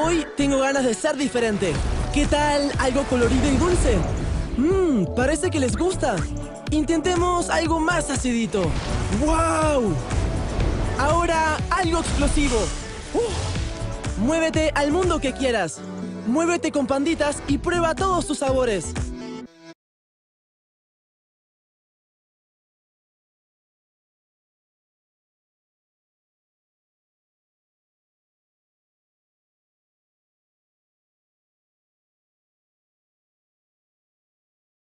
Hoy tengo ganas de ser diferente. ¿Qué tal algo colorido y dulce? Parece que les gusta. Intentemos algo más acidito. ¡Wow! Ahora algo explosivo. Muévete al mundo que quieras. Muévete con Panditas y prueba todos tus sabores.